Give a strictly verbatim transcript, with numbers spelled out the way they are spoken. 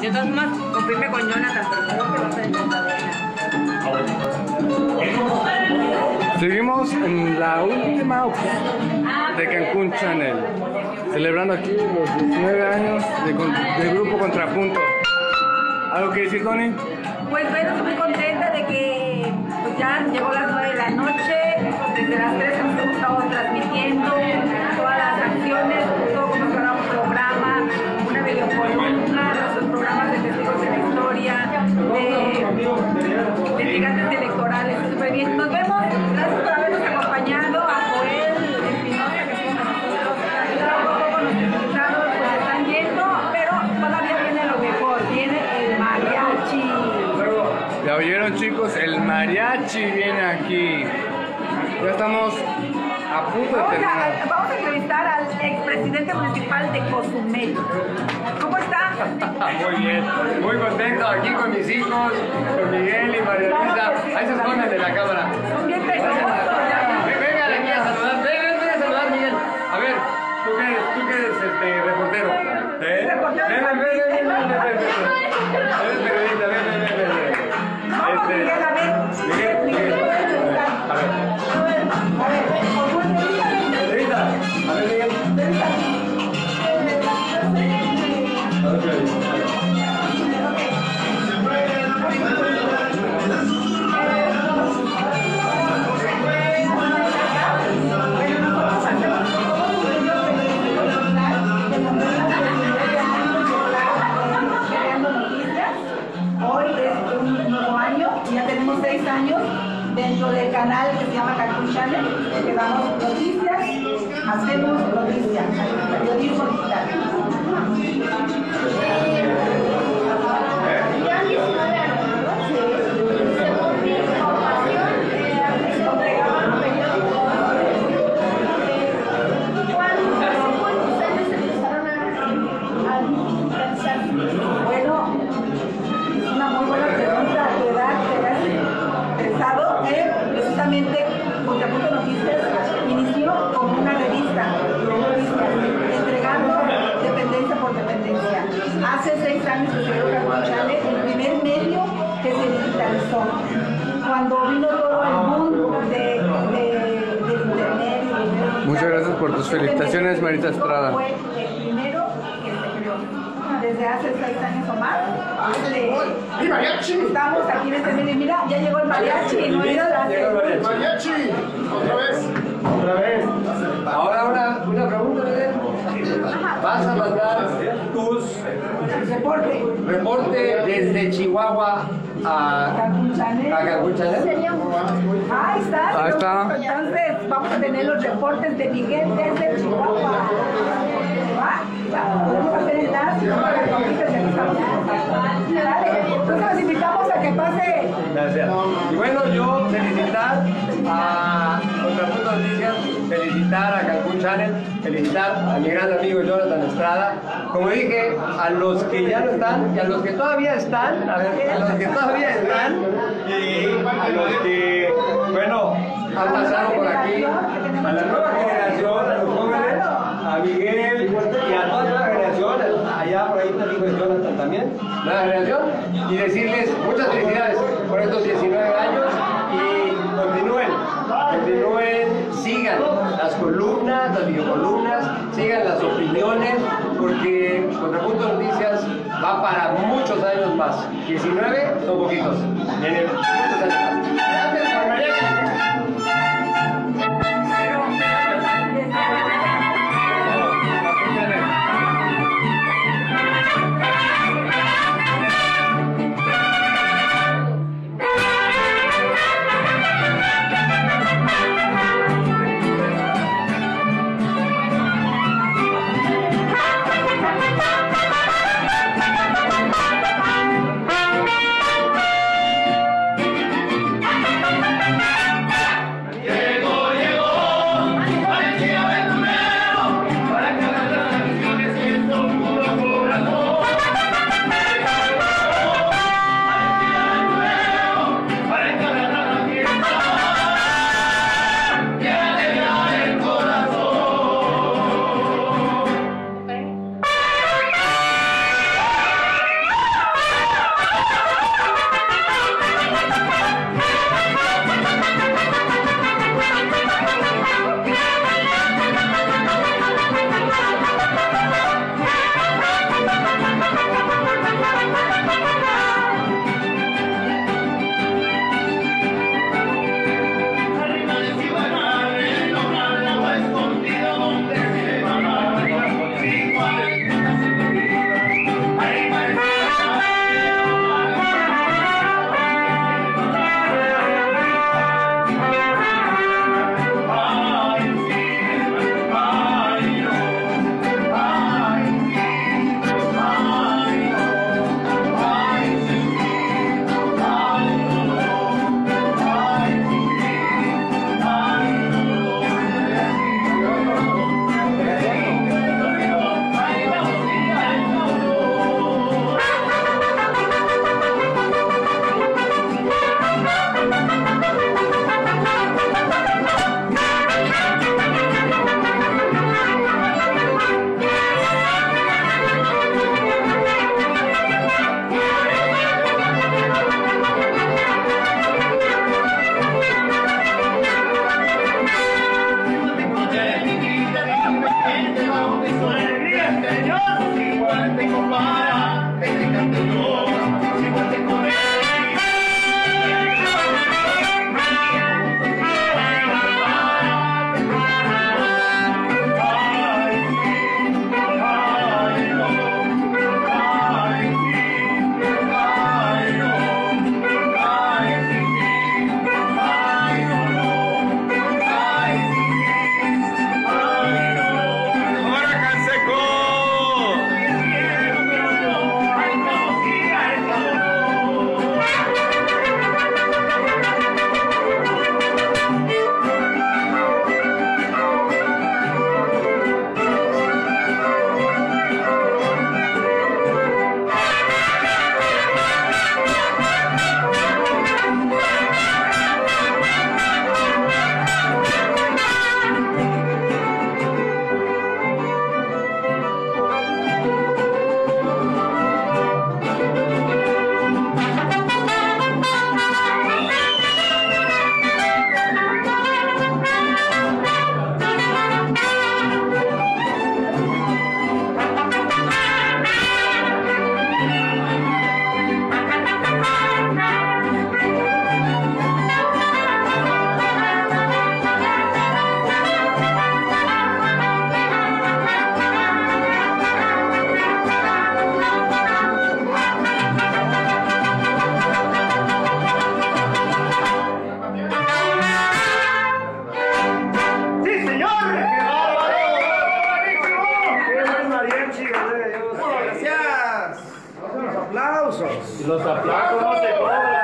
De todas formas, confirme con Jonathan, pero creo que va a ser encantadora. Seguimos en la última opción de Cancún Channel, celebrando aquí los diecinueve años de, de Grupo Contrapunto. ¿Algo que decir, Connie? Pues bueno, estoy muy contenta de que pues ya llegó las nueve de la noche, desde las tres hemos estado transmitiendo todas las acciones, todo como si fuera un programa, una videocolumna, nuestros programas de testigos de la historia, de litigantes electorales, súper bien. Nos vemos, gracias por habernos acompañado, a Joel Espinosa, que estuvo con nosotros, a todos los invitados que se están yendo, pero todavía viene lo mejor, viene el mariachi. ¿Ya oyeron, chicos? El mariachi viene aquí. Ya estamos a punto de terminar. Vamos a, vamos a entrevistar al expresidente municipal de Cozumel. ¿Cómo está? Muy bien, muy contento aquí con mis hijos, con Miguel y María Luisa. Ahí se esconden de la cámara. Son bien pesados. Vengan aquí a saludar, vengan a saludar, Miguel. A ver, tú que eres, tú que eres este, reportero. ¿Eh? Reportero. Ven, ven, ven, ven, ven, ven, ven. Ven, periodista, ven, ven, ven, ven. Vamos, Miguel, a ver. Miguel, Miguel. A ver. Dentro del canal que se llama Cancún Channel, que damos noticias, hacemos noticias, periodismo digital. Bueno, es una muy buena pregunta, ¿qué edad te has pensado que precisamente Contrapunto Noticias inició como una revista, entregando dependencia por dependencia? Hace seis años que se creó Cancún Channel, el primer medio que se digitalizó. Cuando vino todo el mundo de, de, del internet. De Muchas gracias por tus felicitaciones, Marita Estrada. Fue el primero que se creó. Desde hace seis años o más. Estamos aquí en este medio. Mira, ya llegó el mariachi. No era la el mariachi. Otra vez. Otra vez. Ahora una, una pregunta, ¿no? Vas a mandar tus reporte. Reporte desde Chihuahua a Cancún Channel. A Cancún Channel. Ahí está. Ahí está. Entonces vamos a tener los reportes de Miguel desde Chihuahua. Vamos a hacer el lance para que conquistes el Dale, entonces los invitamos a que pase. Gracias. Y bueno, yo felicitar a Contrapunto Noticias, felicitar a Cancún Channel, felicitar a mi gran amigo Jonathan Estrada. Como dije, a los que ya no están, y a los que todavía están, a, ver, a los que todavía están, y a los que, bueno, han pasado por aquí, a la nueva generación, a los jóvenes, a Miguel y a toda la generación, allá por ahí está hijo de Jonathan también, nueva generación, y decirles muchas felicidades por estos diecinueve años y continúen, continúen, sigan las columnas, las videocolumnas, sigan las opiniones, porque Contrapunto Noticias va para muchos años más. diecinueve son poquitos. Vienen muchos años más. Gracias por venir. Bye. aplausos. Los aplausos no se cobran.